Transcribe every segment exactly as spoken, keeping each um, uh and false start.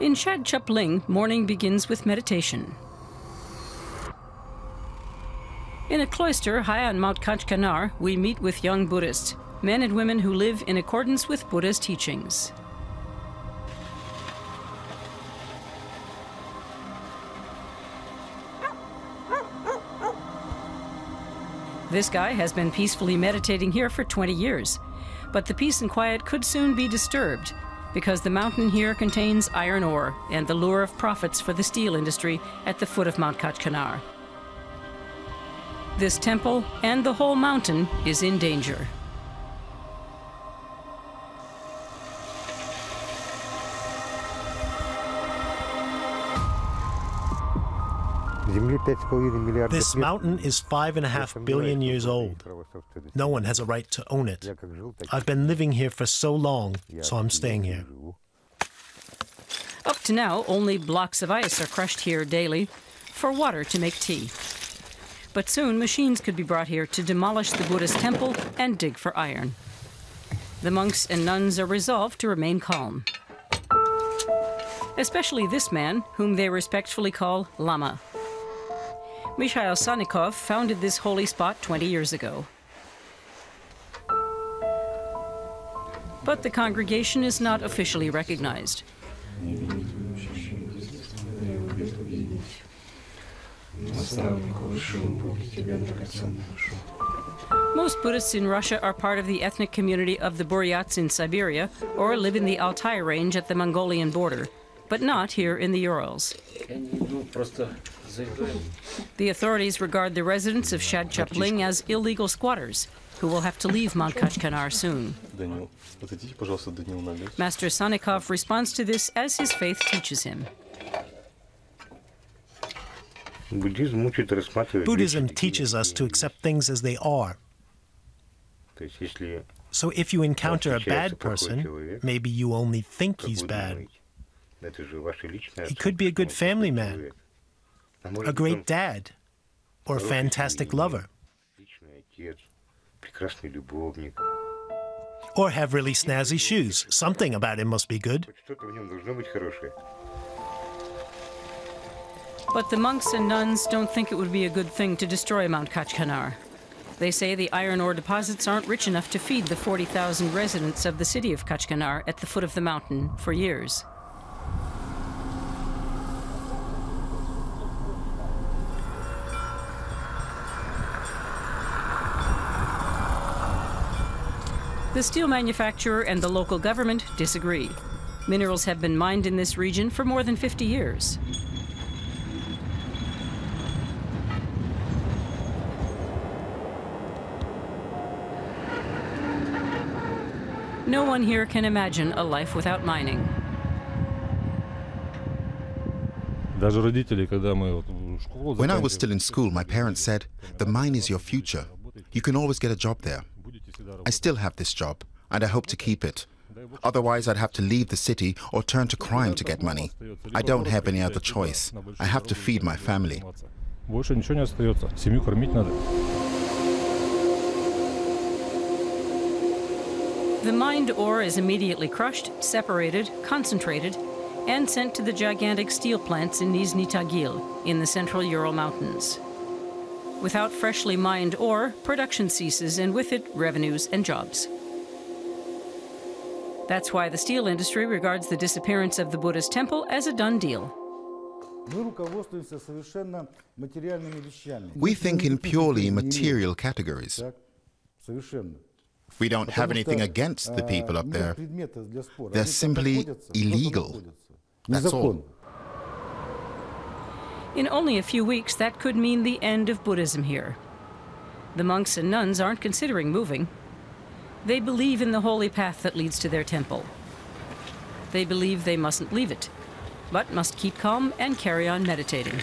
In Shedrub Ling, morning begins with meditation. In a cloister high on Mount Kachkanar, we meet with young Buddhists, men and women who live in accordance with Buddha's teachings. This guy has been peacefully meditating here for twenty years, but the peace and quiet could soon be disturbed because the mountain here contains iron ore and the lure of profits for the steel industry at the foot of Mount Kachkanar. This temple and the whole mountain is in danger. This mountain is five and a half billion years old. No one has a right to own it. I've been living here for so long, so I'm staying here. Up to now, only blocks of ice are crushed here daily for water to make tea. But soon, machines could be brought here to demolish the Buddhist temple and dig for iron. The monks and nuns are resolved to remain calm. Especially this man, whom they respectfully call Lama. Mikhail Sannikov founded this holy spot twenty years ago. But the congregation is not officially recognized. Most Buddhists in Russia are part of the ethnic community of the Buryats in Siberia or live in the Altai range at the Mongolian border, but not here in the Urals. The authorities regard the residents of Shedrub Ling as illegal squatters who will have to leave Mount Kachkanar soon. Master Sannikov responds to this as his faith teaches him. Buddhism teaches us to accept things as they are. So if you encounter a bad person, maybe you only think he's bad. He could be a good family man, a great dad, or a fantastic lover, or have really snazzy shoes. Something about him must be good. But the monks and nuns don't think it would be a good thing to destroy Mount Kachkanar. They say the iron ore deposits aren't rich enough to feed the forty thousand residents of the city of Kachkanar at the foot of the mountain for years. The steel manufacturer and the local government disagree. Minerals have been mined in this region for more than fifty years. No one here can imagine a life without mining. When I was still in school, my parents said, "The mine is your future. You can always get a job there." I still have this job, and I hope to keep it. Otherwise, I'd have to leave the city or turn to crime to get money. I don't have any other choice. I have to feed my family. The mined ore is immediately crushed, separated, concentrated, and sent to the gigantic steel plants in Niznitagil, in the central Ural Mountains. Without freshly mined ore, production ceases, and with it, revenues and jobs. That's why the steel industry regards the disappearance of the Buddhist temple as a done deal. We think in purely material categories. We don't have anything against the people up there. They're simply illegal. That's all. In only a few weeks, that could mean the end of Buddhism here. The monks and nuns aren't considering moving. They believe in the holy path that leads to their temple. They believe they mustn't leave it, but must keep calm and carry on meditating.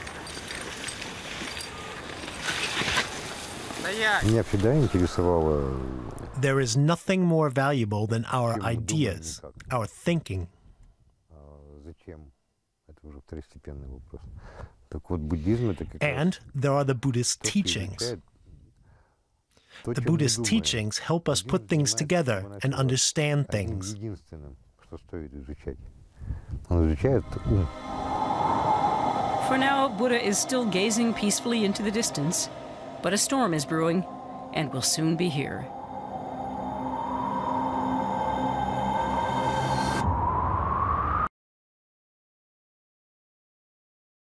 There is nothing more valuable than our ideas, our thinking. And there are the Buddhist teachings. The Buddhist teachings help us put things together and understand things. Он изучает ум. For now, Buddha is still gazing peacefully into the distance, but a storm is brewing and will soon be here.